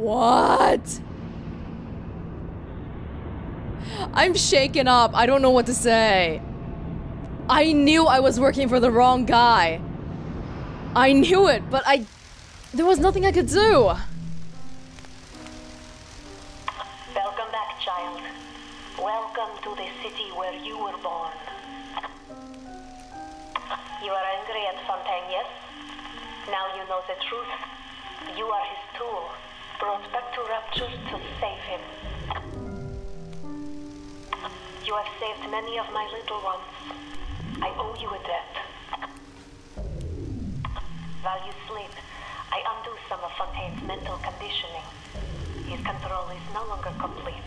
What? I'm shaken up. I don't know what to say. I knew I was working for the wrong guy. I knew it, but there was nothing I could do. Welcome back, child. Welcome to the city where you were born. You are angry at Fontaine, yes? Now you know the truth. You are his tool, brought back to Rapture to save him. You have saved many of my little ones. I owe you a debt. While you sleep, I undo some of Fontaine's mental conditioning. His control is no longer complete,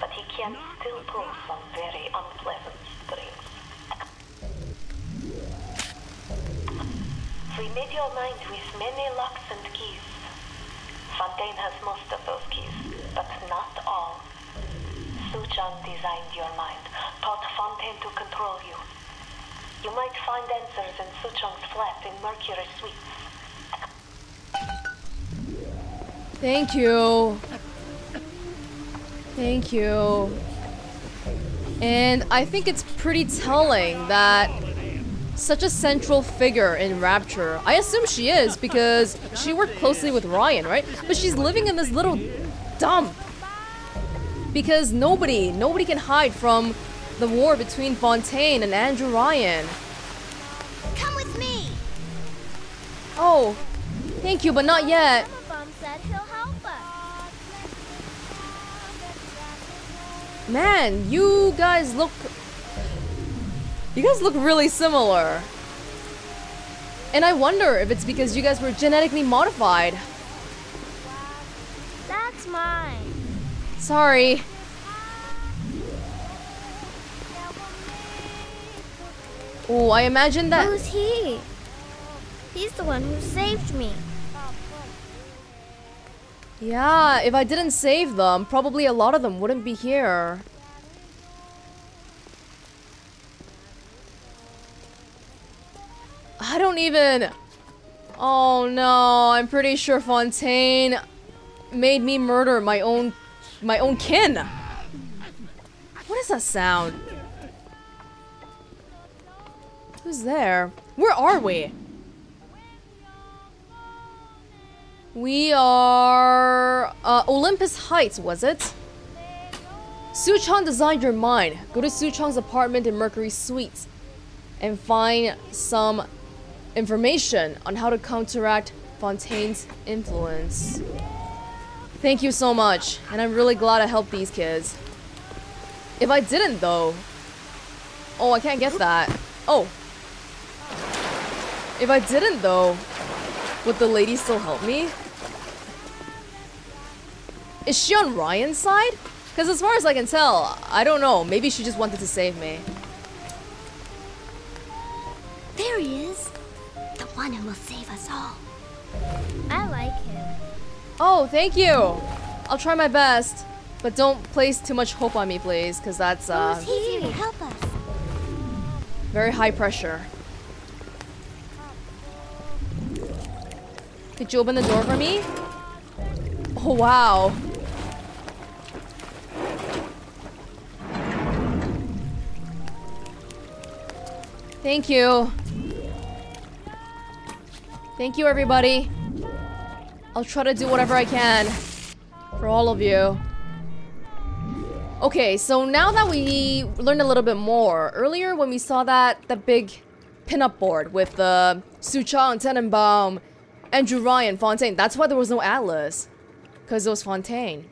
but he can still pull some very unpleasant strings. We made your mind with many locks and keys. Fontaine has most of those keys, but not all. Suchong designed your mind, taught Fontaine to control you. You might find answers in Suchong's flat in Mercury Suites. Thank you. Thank you. And I think it's pretty telling that such a central figure in Rapture. I assume she is because she worked closely with Ryan, right? But she's living in this little dump because nobody can hide from the war between Fontaine and Andrew Ryan. Come with me. Oh, thank you, but not yet. Man, you guys look really similar. And I wonder if it's because you guys were genetically modified. That's mine. Sorry. Oh, I imagine that. Who's he? He's the one who saved me. Yeah, if I didn't save them, probably a lot of them wouldn't be here. I don't even... Oh no, I'm pretty sure Fontaine made me murder my own kin. What is that sound? Who's there? Where are we? We are... Olympus Heights, was it? Suchong designed your mind. Go to Suchong's apartment in Mercury Suites and find some information on how to counteract Fontaine's influence. Thank you so much, and I'm really glad I helped these kids. If I didn't though... Oh, I can't get that. Oh. If I didn't though, would the lady still help me? Is she on Ryan's side? Because as far as I can tell, I don't know, maybe she just wanted to save me. There he is. The one who will save us all. I like him. Oh, thank you. I'll try my best, but don't place too much hope on me, please, because that's Who's here to help us? Very high pressure. Could you open the door for me? Oh wow. Thank you. Thank you, everybody. I'll try to do whatever I can for all of you. Okay, so now that we learned a little bit more, earlier when we saw that big pinup board with the Suchong, Tenenbaum, Andrew Ryan, Fontaine, that's why there was no Atlas, because it was Fontaine.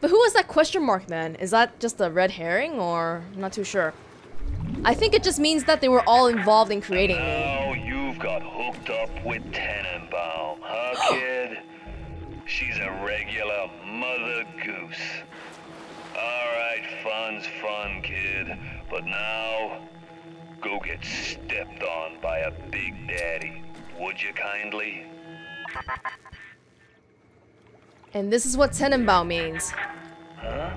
But who was that question mark then? Is that just a red herring, or I'm not too sure. I think it just means that they were all involved in creating me. Oh, you've got hooked up with Tenenbaum, huh, kid? She's a regular mother goose. Alright, fun's fun, kid. But now, go get stepped on by a big daddy, would you kindly? And this is what Tenenbaum means. Huh?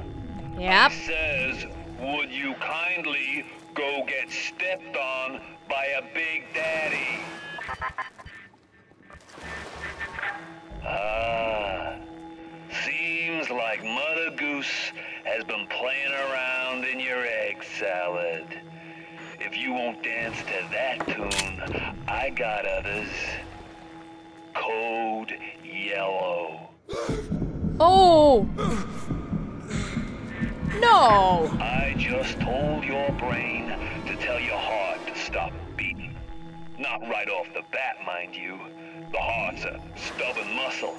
Yep. He says, would you kindly go get stepped on by a big daddy? Ah, like Mother Goose has been playing around in your egg salad. If you won't dance to that tune, I got others. Code Yellow. Oh! No! I just told your brain to tell your heart to stop beating. Not right off the bat, mind you. The heart's a stubborn muscle,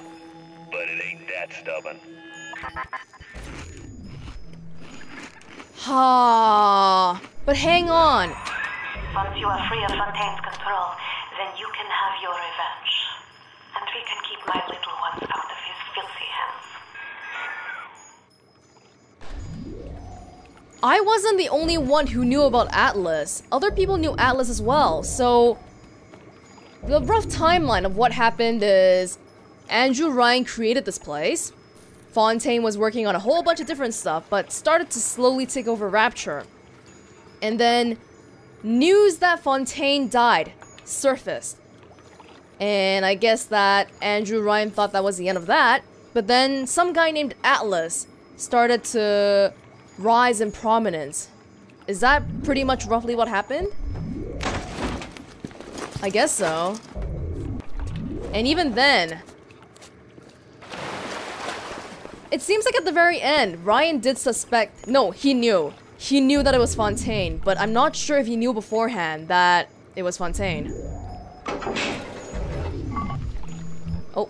but it ain't that stubborn. Ha! But hang on. Once you are free of Fontaine's control, then you can have your revenge. And we can keep my little ones out of his filthy hands. I wasn't the only one who knew about Atlas. Other people knew Atlas as well, so... The rough timeline of what happened is... Andrew Ryan created this place. Fontaine was working on a whole bunch of different stuff, but started to slowly take over Rapture. And then, news that Fontaine died surfaced. And I guess that Andrew Ryan thought that was the end of that. But then some guy named Atlas started to rise in prominence. Is that pretty much roughly what happened? I guess so. And even then... It seems like at the very end, Ryan did suspect... No, he knew. He knew that it was Fontaine, but I'm not sure if he knew beforehand that it was Fontaine. Oh.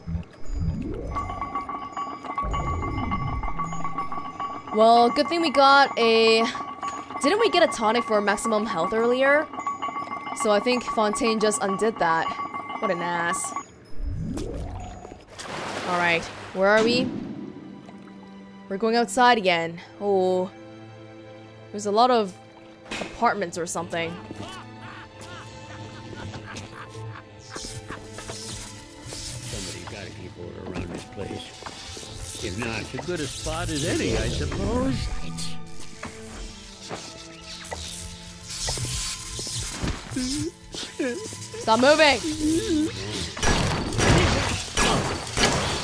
Well, good thing we got a... Didn't we get a tonic for maximum health earlier? So I think Fontaine just undid that. What an ass. Alright, where are we? We're going outside again. Oh. There's a lot of apartments or something. Somebody's gotta keep order around this place. If not, it's as good a spot as any, I suppose. Stop moving!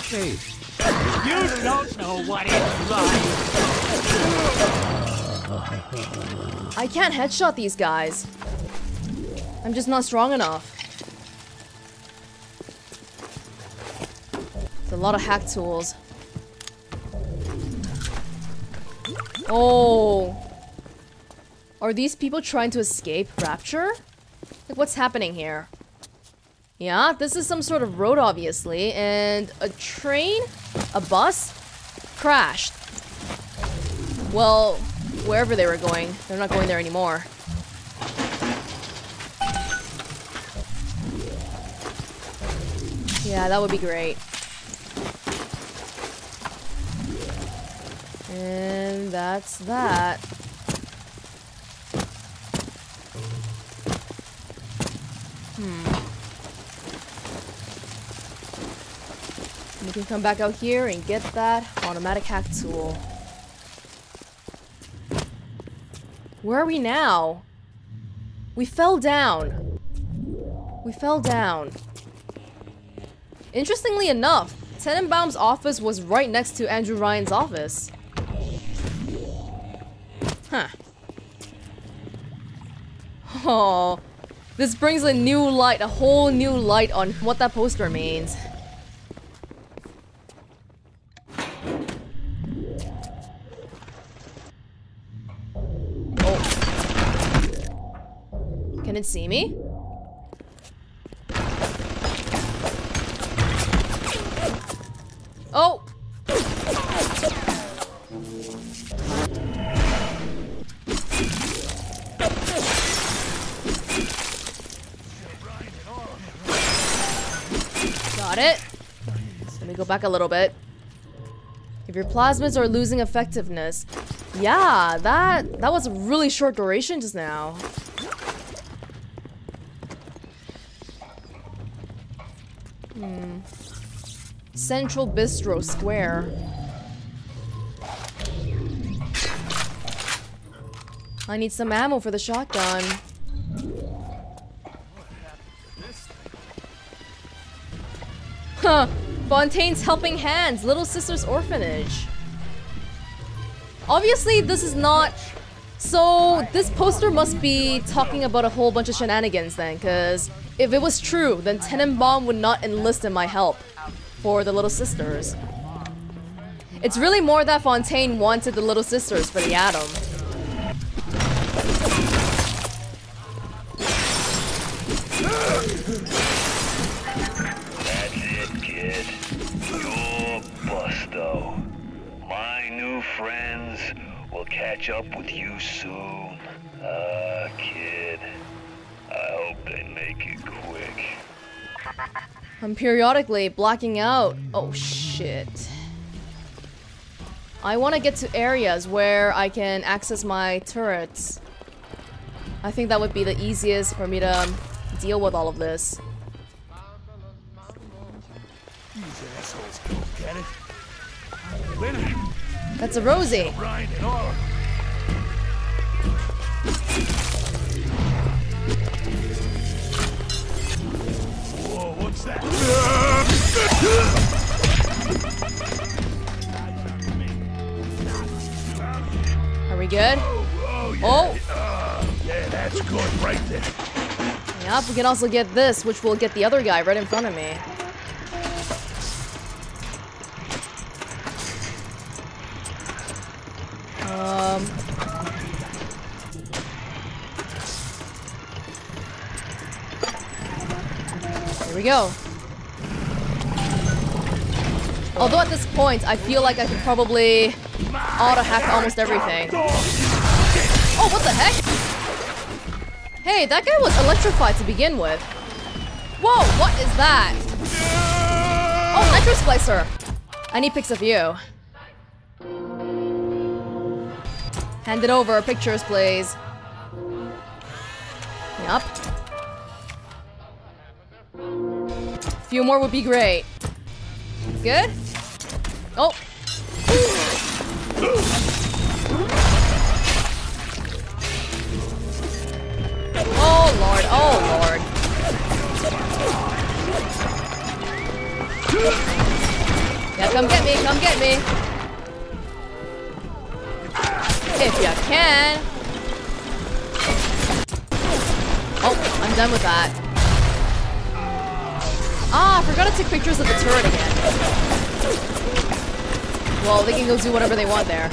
Hey, you don't know what it's like! I can't headshot these guys. I'm just not strong enough. There's a lot of hack tools. Oh. Are these people trying to escape Rapture? Like, what's happening here? Yeah, this is some sort of road, obviously, and a train? A bus? Crashed. Well... Wherever they were going, they're not going there anymore. Yeah, that would be great. And that's that. Hmm. We can come back out here and get that automatic hack tool. Where are we now? We fell down. We fell down. Interestingly enough, Tenenbaum's office was right next to Andrew Ryan's office. Huh. Oh, this brings a new light, a whole new light on what that poster means. Can it see me? Oh! Got it. Let me go back a little bit. If your plasmids are losing effectiveness... Yeah, that was a really short duration just now. Hmm. Central Bistro Square. I need some ammo for the shotgun. Huh! Fontaine's Helping Hands, Little Sisters Orphanage. Obviously, this is not... So, this poster must be talking about a whole bunch of shenanigans then, because if it was true, then Tenenbaum would not enlist in my help for the Little Sisters. It's really more that Fontaine wanted the Little Sisters for the ADAM. That's it, kid. You're busto. My new friends will catch up with you soon. Kid. I hope they make it quick. I'm periodically blacking out. Oh, shit. I want to get to areas where I can access my turrets. I think that would be the easiest for me to deal with all of this. These assholes don't get it. Winner. That's a Rosie. Whoa, what's that? Are we good? Oh! Yeah, that's good right there. Yep, we can also get this, which will get the other guy right in front of me. Here we go. Although at this point, I feel like I could probably... auto-hacked almost everything. Oh, what the heck? Hey, that guy was electrified to begin with. Whoa, what is that? Oh, Nitro Splicer. I need pics of you. Hand it over, pictures, please. Yup. A few more would be great. Good? Oh. Oh lord, oh lord. Yeah, come get me, come get me. If you can. Oh, I'm done with that. Ah, I forgot to take pictures of the turret again. Well, they can go do whatever they want there.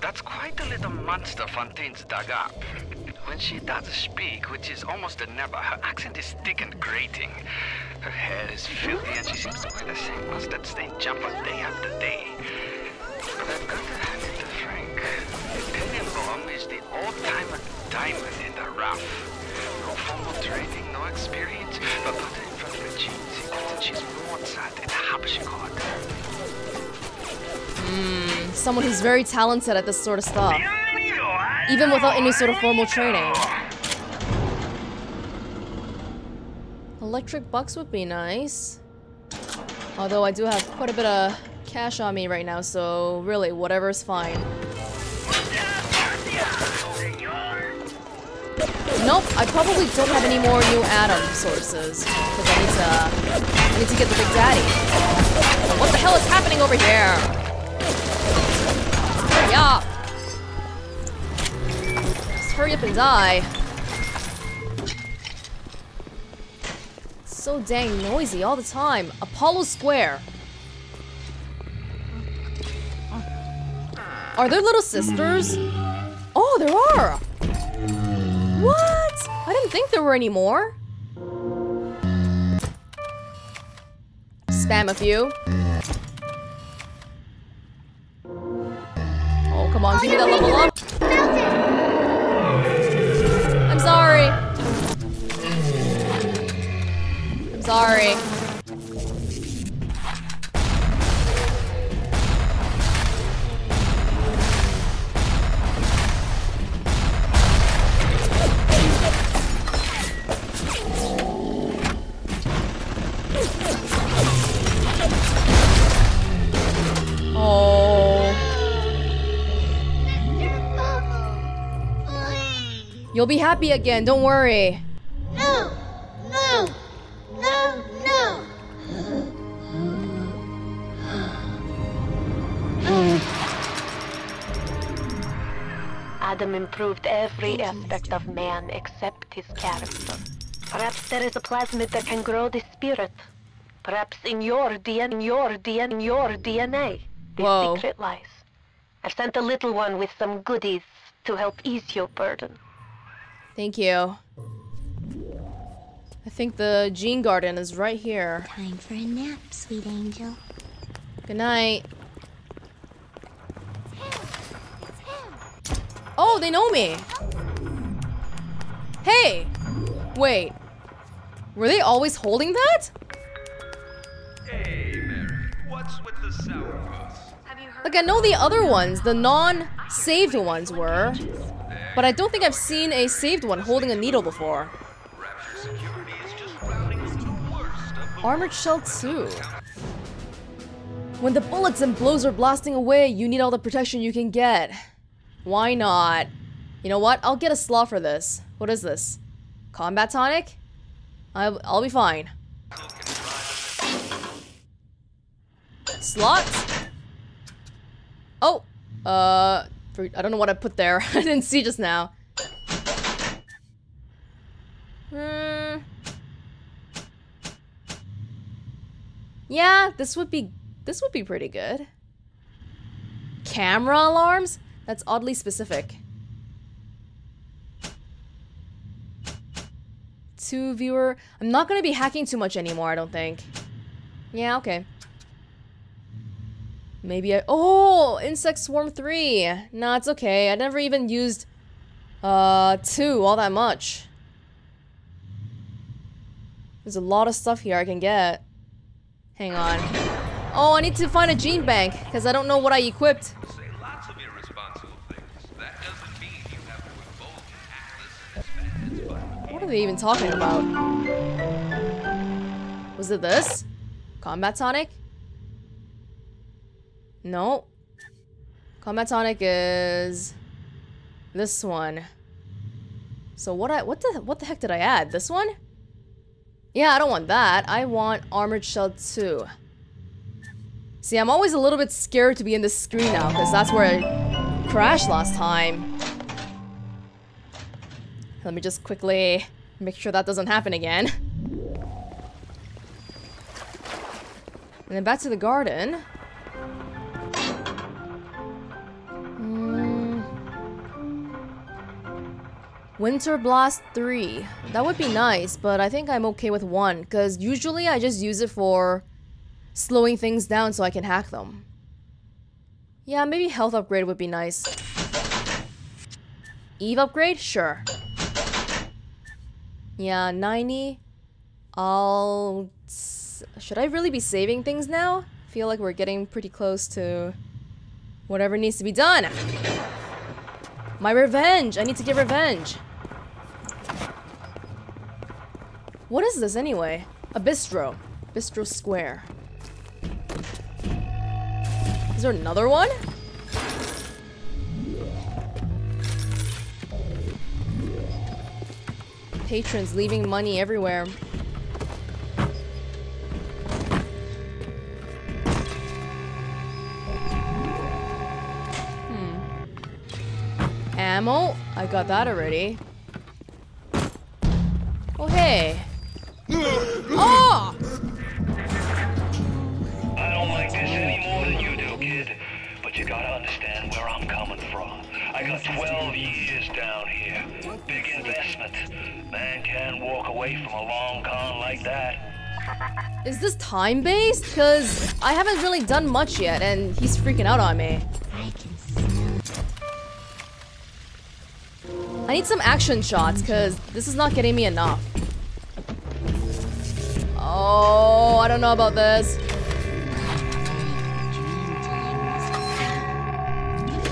That's quite a little monster Fontaine's dug up. When she does speak, which is almost a never, her accent is thick and grating. Her hair is filthy and she seems to wear the same mustard stain jumper day after day. But I've got to hand it to Frank. Tenenbaum is the all-timer diamond in the rough. No formal training, no experience, but someone who's very talented at this sort of stuff, even without any sort of formal training. Electric bucks would be nice. Although I do have quite a bit of cash on me right now, so really, whatever's fine. Nope, I probably don't have any more new ADAM sources, because I need to get the Big Daddy. What the hell is happening over here? Hurry up! Just hurry up and die. It's so dang noisy all the time. Apollo Square. Are there Little Sisters? Oh, there are! What? I didn't think there were any more. Spam a few. Oh, come on, give me that level up. I'm sorry. I'm sorry. You'll be happy again, don't worry. No! No! No! No! Adam improved every aspect of man except his character. Perhaps there is a plasmid that can grow the spirit. Perhaps in your DNA, the secret lies. I've sent a little one with some goodies to help ease your burden. Thank you. I think the Gene Garden is right here. Time for a nap, sweet angel. Good night. Oh, they know me. Hey! Wait. Were they always holding that? Hey, Mary. What's with the sourpuss? Like, I know the other ones, the non-saved ones were, but I don't think I've seen a saved one holding a needle before. Armored Shell 2. When the bullets and blows are blasting away, you need all the protection you can get. Why not? You know what? I'll get a slaw for this. What is this? Combat tonic? I'll be fine. Slots? Oh! I don't know what I put there. I didn't see just now. Yeah, this would be pretty good. Camera alarms? That's oddly specific. 2 viewer. I'm not gonna be hacking too much anymore, I don't think. Yeah, okay. Maybe I... Oh! Insect Swarm 3! Nah, it's okay. I never even used... 2 all that much. There's a lot of stuff here I can get. Hang on. Oh, I need to find a gene bank, because I don't know what I equipped. Say lots of irresponsible things. That doesn't mean you have to involve Atlas and Spaz. What are they even talking about? Was it this? Combat Tonic? No. Combat Tonic is this one. So what the heck did I add? This one? Yeah, I don't want that. I want Armored Shell 2. See, I'm always a little bit scared to be in this screen now, because that's where I crashed last time. Let me just quickly make sure that doesn't happen again. And then back to the garden. Winter Blast 3. That would be nice, but I think I'm okay with 1, because usually I just use it for slowing things down so I can hack them. Yeah, maybe health upgrade would be nice. Eve upgrade? Sure. Yeah, 90. Should I really be saving things now? I feel like we're getting pretty close to whatever needs to be done. My revenge! I need to get revenge! What is this anyway? A bistro. Bistro Square. Is there another one? Patrons leaving money everywhere. Ammo? I got that already. Oh, hey. Oh! I don't like this any more than you do, kid. But you gotta understand where I'm coming from. I got 12 years down here. Big investment. Man can't walk away from a long con like that. Is this time-based? Because I haven't really done much yet, and he's freaking out on me. I need some action shots, because this is not getting me enough. Oh, I don't know about this.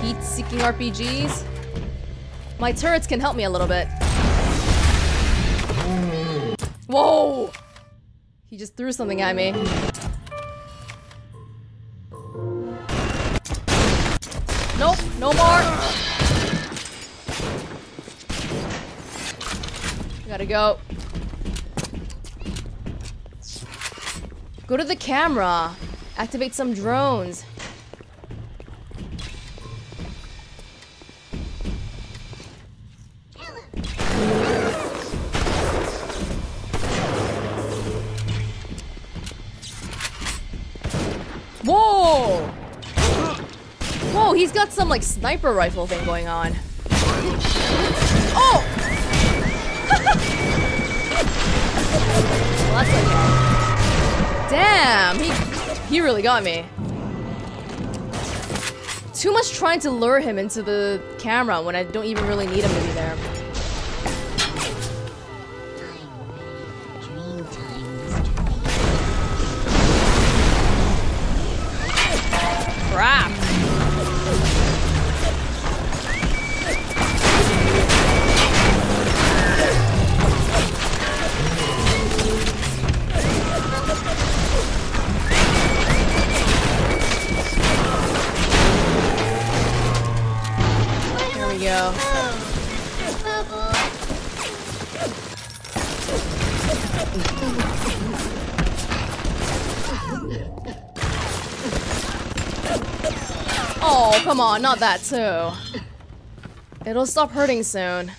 Heat-seeking RPGs. My turrets can help me a little bit. Whoa! He just threw something at me. Nope, no more! Gotta go. Go to the camera. Activate some drones. he's got some like sniper rifle thing going on. Oh! Well, that's okay. Damn, he really got me. Too much trying to lure him into the camera when I don't even really need him to be there. Crap. There we go. Oh, come on, not that too. It'll stop hurting soon.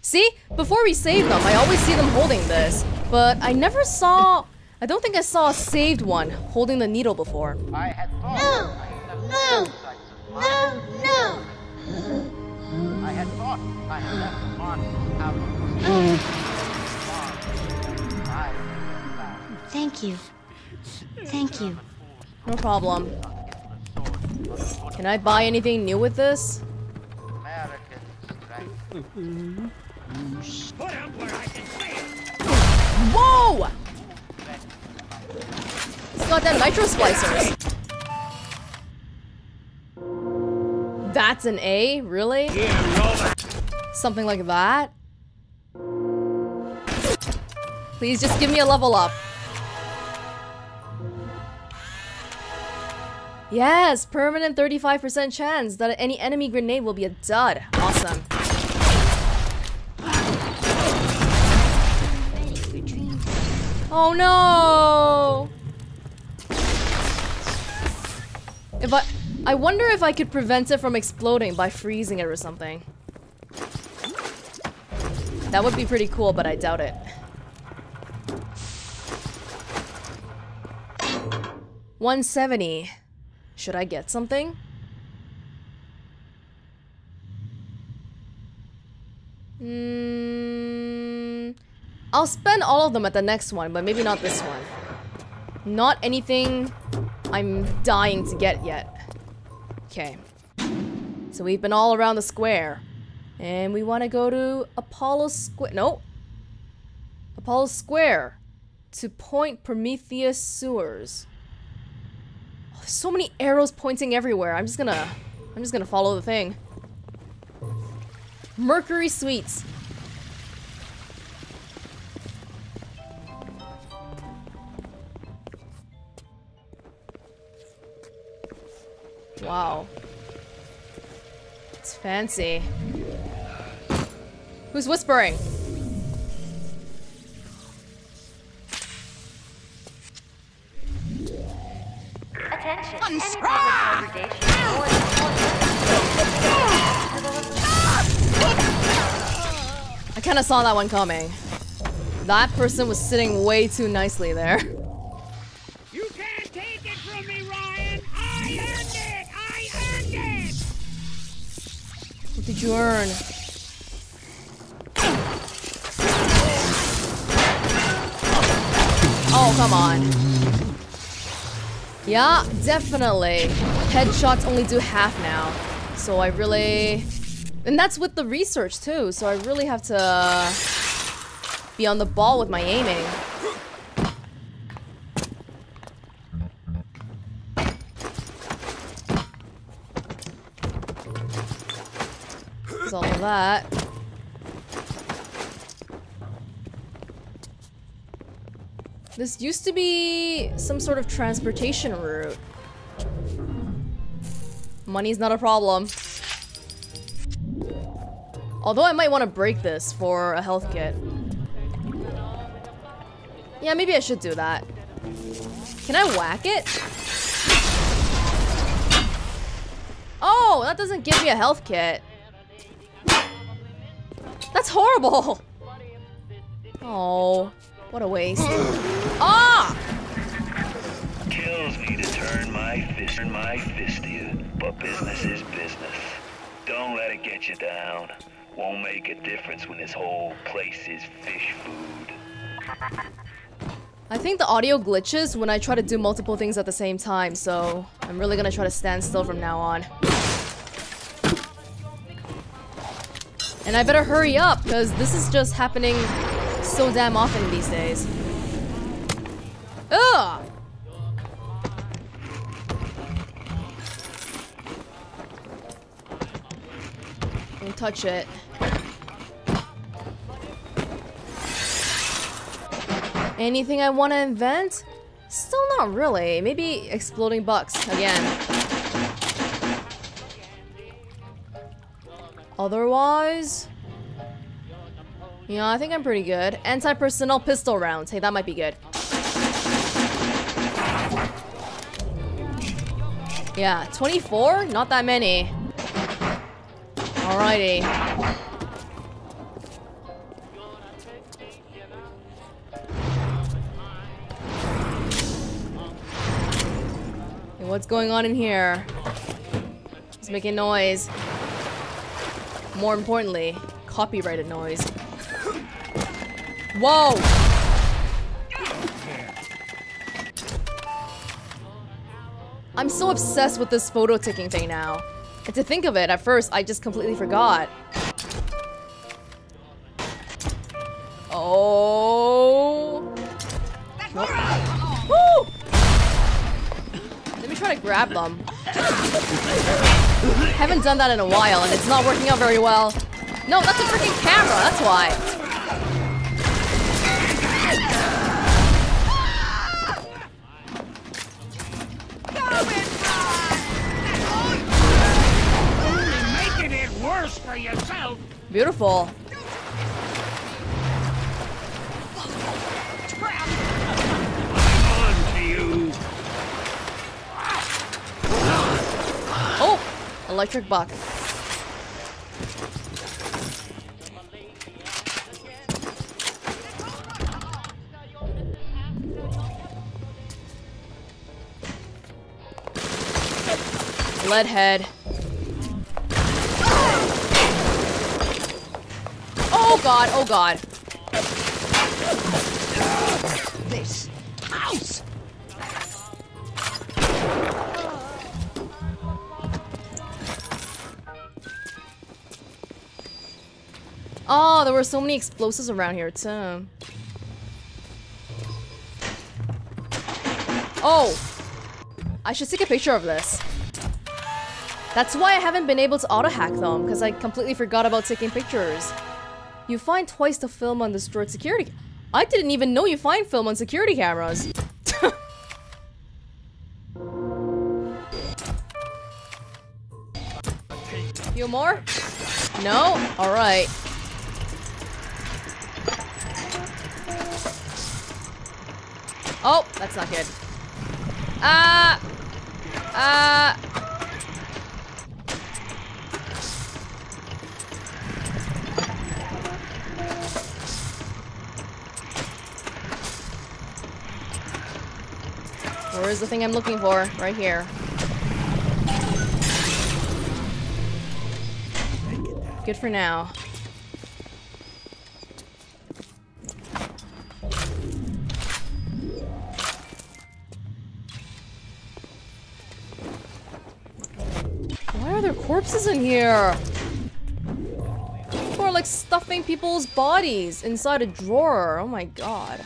See? Before we save them, I always see them holding this. But I never saw... I don't think I saw a saved one holding the needle before. I had thought I had thought I had left the monsters out of the storm. Thank you. Thank you. No problem. Can I buy anything new with this? Whoa! It's got that Nitro Splicers. That's an A? Really? Something like that? Please just give me a level up. Yes, permanent 35% chance that any enemy grenade will be a dud. Awesome. Oh no! If I wonder if I could prevent it from exploding by freezing it or something. That would be pretty cool, but I doubt it. $170. Should I get something? I'll spend all of them at the next one, but maybe not this one. Not anything I'm dying to get yet. Okay. So we've been all around the square. And we want to go to Apollo Square. No. Apollo Square. To Point Prometheus Sewers. So many arrows pointing everywhere. I'm just gonna follow the thing. Mercury Suites. Wow. It's fancy. Who's whispering? Attention, any degradation or I kind of saw that one coming. That person was sitting way too nicely there. You can't take it from me, Ryan! I earned it! I earned it! What did you earn? Oh, come on. Yeah, definitely. Headshots only do half now. So I really... And that's with the research too, so I really have to be on the ball with my aiming. That's all of that. This used to be some sort of transportation route. Money's not a problem. Although I might want to break this for a health kit. Yeah, maybe I should do that. Can I whack it? Oh, that doesn't give me a health kit. That's horrible! Oh. What a waste. Ah! Kill tells me to turn my fist to you, but business is business. Don't let it get you down. Won't make a difference when this whole place is fish food. I think the audio glitches when I try to do multiple things at the same time, so I'm really gonna try to stand still from now on. And I better hurry up, because this is just happening so damn often these days. Ugh! Don't touch it. Anything I want to invent? Still not really. Maybe exploding bucks again. Otherwise, yeah, I think I'm pretty good. Anti-personnel pistol rounds. Hey, that might be good. Yeah, 24? Not that many. Alrighty. Hey, what's going on in here? It's making noise. More importantly, copyrighted noise. Whoa! I'm so obsessed with this photo ticking thing now. And to think of it, at first, I just completely forgot. Oh! Woo! Let me try to grab them. Haven't done that in a while, and it's not working out very well. No, that's a freaking camera, that's why. Only making it worse for yourself. Beautiful. Electric buck. Lead head. Oh god, oh god. This house. Oh, there were so many explosives around here, too. Oh! I should take a picture of this. That's why I haven't been able to auto-hack them, because I completely forgot about taking pictures. You find twice the film on destroyed security... I didn't even know you find film on security cameras. Few more? No? Alright. Oh, that's not good. Where is the thing I'm looking for? Right here. Good for now. Corpses in here. People are like stuffing people's bodies inside a drawer. Oh my god.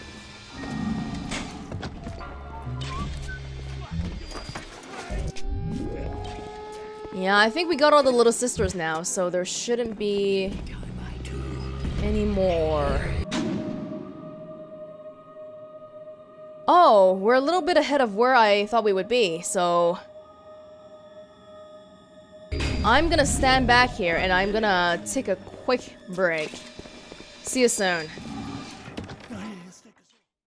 Yeah, I think we got all the little sisters now, so there shouldn't be any more. Oh, we're a little bit ahead of where I thought we would be, so I'm gonna stand back here and I'm gonna take a quick break. See you soon.